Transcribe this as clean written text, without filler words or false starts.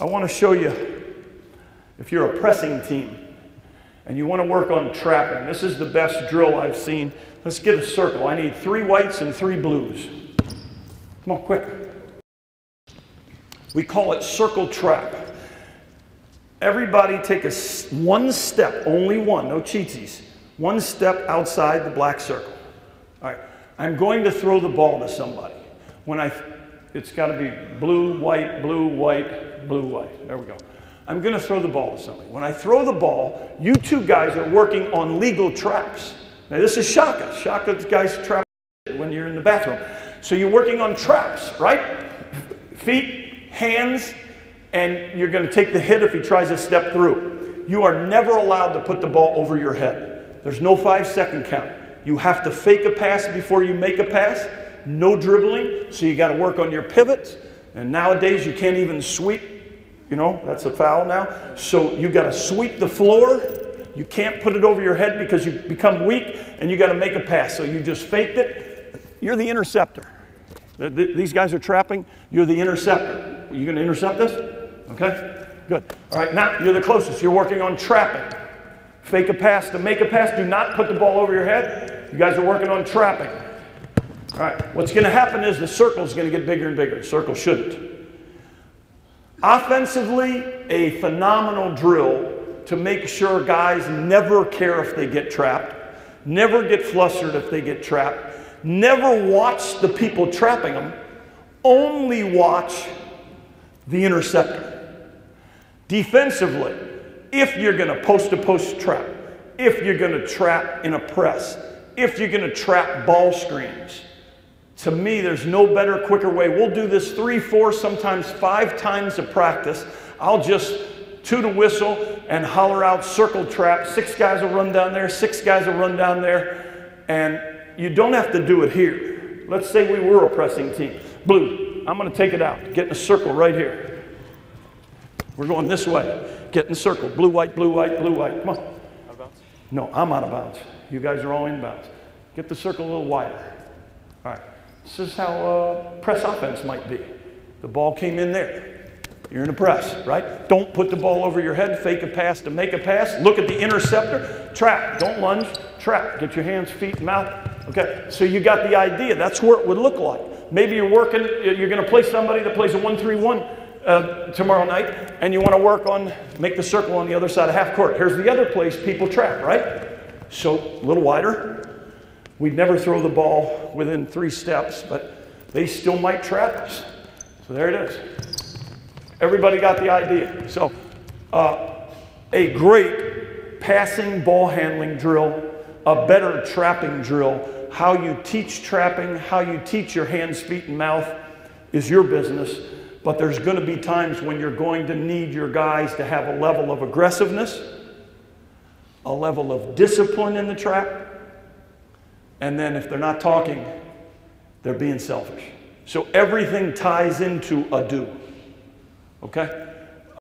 I want to show you, if you're a pressing team and you want to work on trapping, this is the best drill I've seen. Let's get a circle. I need 3 whites and 3 blues. Come on, quick. We call it circle trap. Everybody take a one step, only one, no cheatsies. One step outside the black circle. All right, I'm going to throw the ball to somebody. It's got to be blue, white. There we go. I'm going to throw the ball to somebody. When I throw the ball, you two guys are working on legal traps. Now this is Shaka. Shaka's guys trap when you're in the bathroom. So you're working on traps, right? Feet, hands, and you're going to take the hit if he tries to step through. You are never allowed to put the ball over your head. There's no 5-second count. You have to fake a pass before you make a pass. No dribbling, so you got to work on your pivots. And nowadays you can't even sweep. You know, that's a foul now. So you got to sweep the floor. You can't put it over your head because you become weak, and you got to make a pass. So you just faked it. You're the interceptor. These guys are trapping. You're the interceptor. Are you going to intercept this? Okay, good. All right, now you're the closest. You're working on trapping. Fake a pass to make a pass. Do not put the ball over your head. You guys are working on trapping. All right, what's going to happen is the circle's going to get bigger and bigger. The circle shouldn't. Offensively, a phenomenal drill to make sure guys never care if they get trapped, never get flustered if they get trapped, never watch the people trapping them, only watch the interceptor. Defensively, if you're going to post-to-post trap, if you're going to trap in a press, if you're going to trap ball screens, to me, there's no better, quicker way. We'll do this 3, 4, sometimes 5 times a practice. I'll just toot a whistle and holler out circle trap. 6 guys will run down there, 6 guys will run down there, and you don't have to do it here. Let's say we were a pressing team. Blue, I'm going to take it out, get in a circle right here. We're going this way. Get in the circle. Blue, white, blue, white, blue, white. Come on. Out of bounds? No, I'm out of bounds. You guys are all in bounds. Get the circle a little wider. All right. This is how press offense might be. The ball came in there. You're in a press, right? Don't put the ball over your head. Fake a pass to make a pass. Look at the interceptor. Trap. Don't lunge. Trap. Get your hands, feet, mouth. Okay. So you got the idea. That's what it would look like. Maybe you're working. You're going to play somebody that plays a 1-3-1. Tomorrow night, and you want to work on make the circle on the other side of half court. Here's the other place people trap, right? So a little wider. We'd never throw the ball within 3 steps, but they still might trap us. So there it is. Everybody got the idea. So a great passing ball handling drill, a better trapping drill. How you teach trapping, how you teach your hands, feet, and mouth is your business. But there's going to be times when you're going to need your guys to have a level of aggressiveness, a level of discipline in the trap, and then if they're not talking, they're being selfish. So everything ties into a do. Okay?